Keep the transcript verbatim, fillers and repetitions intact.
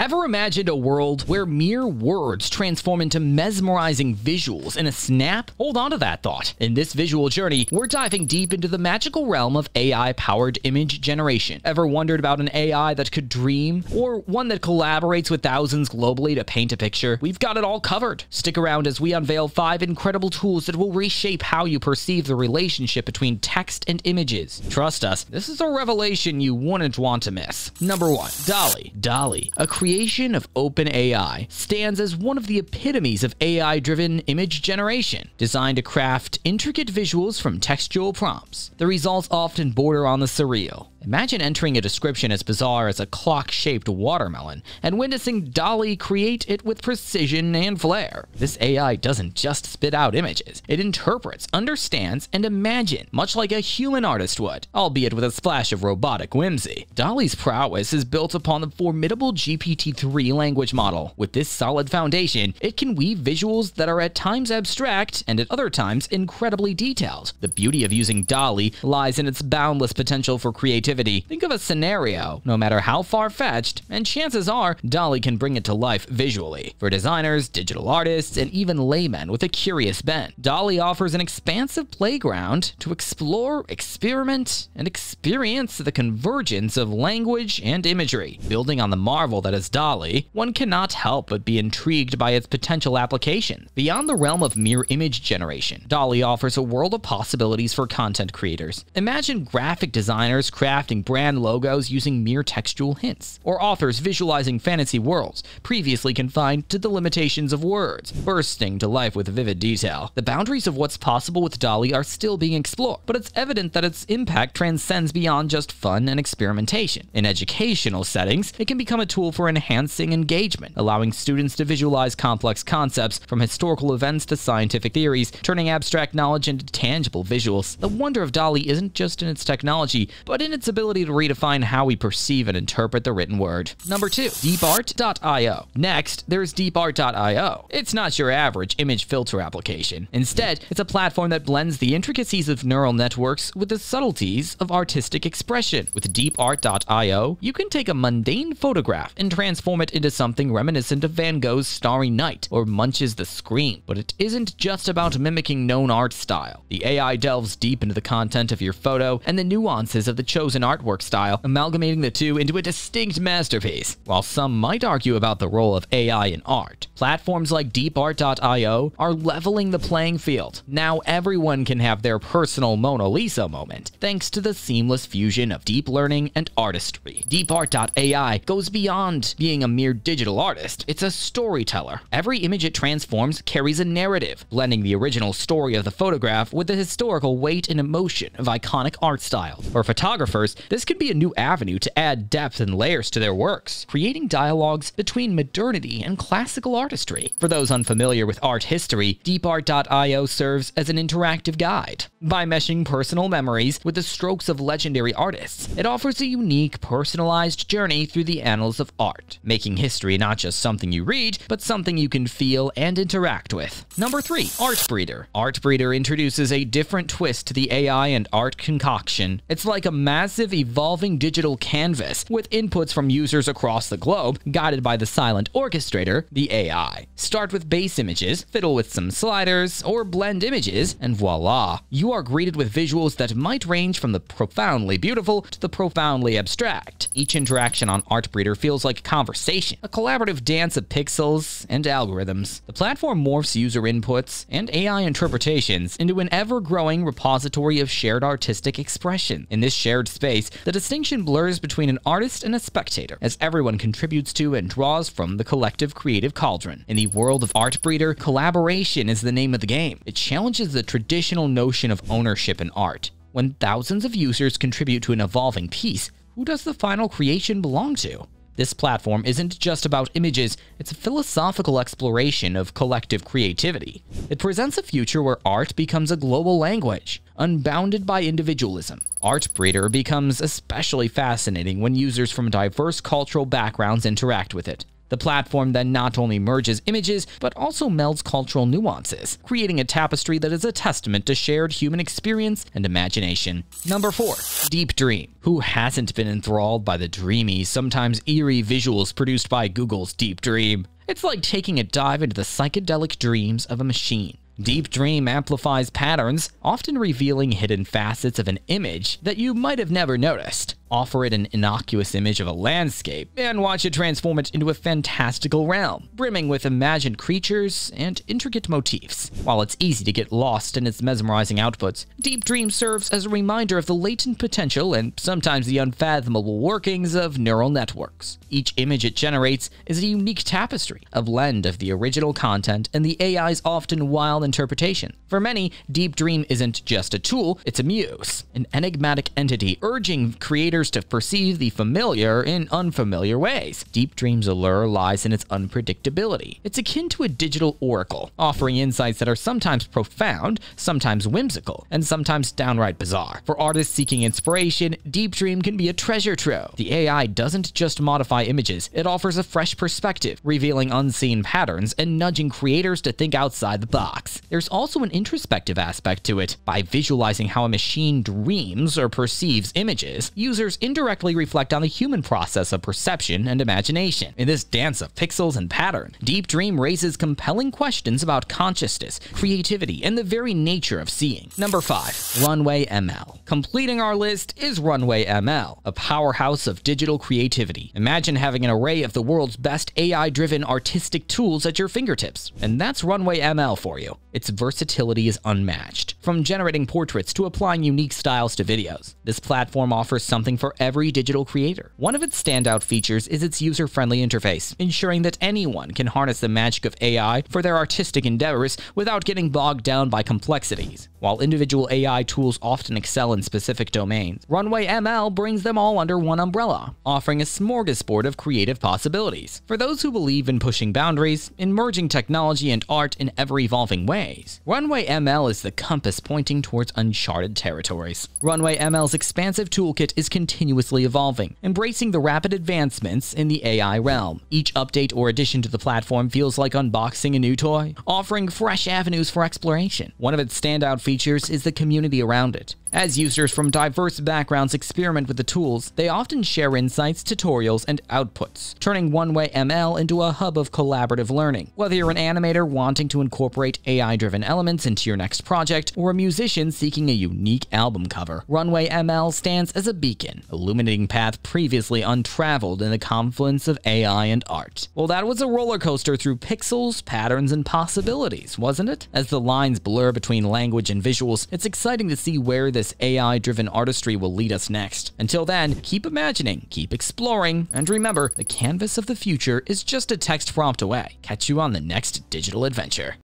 Ever imagined a world where mere words transform into mesmerizing visuals in a snap? Hold on to that thought. In this visual journey, we're diving deep into the magical realm of A I-powered image generation. Ever wondered about an A I that could dream? Or one that collaborates with thousands globally to paint a picture? We've got it all covered. Stick around as we unveil five incredible tools that will reshape how you perceive the relationship between text and images. Trust us, this is a revelation you wouldn't want to miss. Number one, DALL-E. DALL-E, a creative The creation of OpenAI stands as one of the epitomes of A I-driven image generation, designed to craft intricate visuals from textual prompts. The results often border on the surreal. Imagine entering a description as bizarre as a clock-shaped watermelon and witnessing DALL-E create it with precision and flair. This A I doesn't just spit out images. It interprets, understands, and imagines, much like a human artist would, albeit with a splash of robotic whimsy. DALL-E's prowess is built upon the formidable G P T three language model. With this solid foundation, it can weave visuals that are at times abstract and at other times incredibly detailed. The beauty of using DALL-E lies in its boundless potential for creativity. Think of a scenario, no matter how far-fetched, and chances are DALL-E can bring it to life visually. For designers, digital artists, and even laymen with a curious bent, DALL-E offers an expansive playground to explore, experiment, and experience the convergence of language and imagery. Building on the marvel that is DALL-E, one cannot help but be intrigued by its potential application. Beyond the realm of mere image generation, DALL-E offers a world of possibilities for content creators. Imagine graphic designers craft crafting brand logos using mere textual hints, or authors visualizing fantasy worlds previously confined to the limitations of words, bursting to life with vivid detail. The boundaries of what's possible with DALL-E are still being explored, but it's evident that its impact transcends beyond just fun and experimentation. In educational settings, it can become a tool for enhancing engagement, allowing students to visualize complex concepts from historical events to scientific theories, turning abstract knowledge into tangible visuals. The wonder of DALL-E isn't just in its technology, but in its ability to redefine how we perceive and interpret the written word. Number two, DeepArt dot i o. Next, there's DeepArt dot i o. It's not your average image filter application. Instead, it's a platform that blends the intricacies of neural networks with the subtleties of artistic expression. With DeepArt dot i o, you can take a mundane photograph and transform it into something reminiscent of Van Gogh's Starry Night or Munch's The Scream. But it isn't just about mimicking known art style. The A I delves deep into the content of your photo and the nuances of the chosen an artwork style, amalgamating the two into a distinct masterpiece. While some might argue about the role of A I in art, platforms like DeepArt dot i o are leveling the playing field. Now everyone can have their personal Mona Lisa moment, thanks to the seamless fusion of deep learning and artistry. DeepArt dot a i goes beyond being a mere digital artist. It's a storyteller. Every image it transforms carries a narrative, blending the original story of the photograph with the historical weight and emotion of iconic art styles. For photographers, this could be a new avenue to add depth and layers to their works, creating dialogues between modernity and classical artistry. For those unfamiliar with art history, DeepArt dot i o serves as an interactive guide. By meshing personal memories with the strokes of legendary artists, it offers a unique, personalized journey through the annals of art, making history not just something you read, but something you can feel and interact with. Number three, Artbreeder. Artbreeder introduces a different twist to the A I and art concoction. It's like a massive Massive evolving digital canvas with inputs from users across the globe, guided by the silent orchestrator, the A I. Start with base images, fiddle with some sliders, or blend images, and voila, you are greeted with visuals that might range from the profoundly beautiful to the profoundly abstract. Each interaction on Artbreeder feels like a conversation, a collaborative dance of pixels and algorithms. The platform morphs user inputs and A I interpretations into an ever-growing repository of shared artistic expression. In this shared space, Space, the distinction blurs between an artist and a spectator, as everyone contributes to and draws from the collective creative cauldron. In the world of Artbreeder, collaboration is the name of the game. It challenges the traditional notion of ownership in art. When thousands of users contribute to an evolving piece, who does the final creation belong to? This platform isn't just about images, it's a philosophical exploration of collective creativity. It presents a future where art becomes a global language, unbounded by individualism. Artbreeder becomes especially fascinating when users from diverse cultural backgrounds interact with it. The platform then not only merges images, but also melds cultural nuances, creating a tapestry that is a testament to shared human experience and imagination. Number four, Deep Dream. Who hasn't been enthralled by the dreamy, sometimes eerie visuals produced by Google's Deep Dream? It's like taking a dive into the psychedelic dreams of a machine. Deep Dream amplifies patterns, often revealing hidden facets of an image that you might have never noticed. Offer it an innocuous image of a landscape, and watch it transform it into a fantastical realm, brimming with imagined creatures and intricate motifs. While it's easy to get lost in its mesmerizing outputs, Deep Dream serves as a reminder of the latent potential and sometimes the unfathomable workings of neural networks. Each image it generates is a unique tapestry, a blend of the original content and the A I's often wild interpretation. For many, Deep Dream isn't just a tool, it's a muse, an enigmatic entity urging creators to perceive the familiar in unfamiliar ways. Deep Dream's allure lies in its unpredictability. It's akin to a digital oracle, offering insights that are sometimes profound, sometimes whimsical, and sometimes downright bizarre. For artists seeking inspiration, Deep Dream can be a treasure trove. The A I doesn't just modify images, it offers a fresh perspective, revealing unseen patterns and nudging creators to think outside the box. There's also an introspective aspect to it. By visualizing how a machine dreams or perceives images, users indirectly reflect on the human process of perception and imagination. In this dance of pixels and pattern, Deep Dream raises compelling questions about consciousness, creativity, and the very nature of seeing. Number five, Runway M L. Completing our list is Runway M L, a powerhouse of digital creativity. Imagine having an array of the world's best A I-driven artistic tools at your fingertips, and that's Runway M L for you. Its versatility is unmatched, from generating portraits to applying unique styles to videos. This platform offers something for every digital creator. One of its standout features is its user-friendly interface, ensuring that anyone can harness the magic of A I for their artistic endeavors without getting bogged down by complexities. While individual A I tools often excel in specific domains, Runway M L brings them all under one umbrella, offering a smorgasbord of creative possibilities. For those who believe in pushing boundaries, in merging technology and art in ever-evolving ways, Runway M L is the compass pointing towards uncharted territories. Runway M L's expansive toolkit is continuous continuously evolving, embracing the rapid advancements in the A I realm. Each update or addition to the platform feels like unboxing a new toy, offering fresh avenues for exploration. One of its standout features is the community around it. As users from diverse backgrounds experiment with the tools, they often share insights, tutorials, and outputs, turning Runway M L into a hub of collaborative learning. Whether you're an animator wanting to incorporate A I-driven elements into your next project, or a musician seeking a unique album cover, Runway M L stands as a beacon, illuminating paths previously untraveled in the confluence of A I and art. Well, that was a roller coaster through pixels, patterns, and possibilities, wasn't it? As the lines blur between language and visuals, it's exciting to see where the this A I-driven artistry will lead us next. Until then, keep imagining, keep exploring, and remember, the canvas of the future is just a text prompt away. Catch you on the next digital adventure.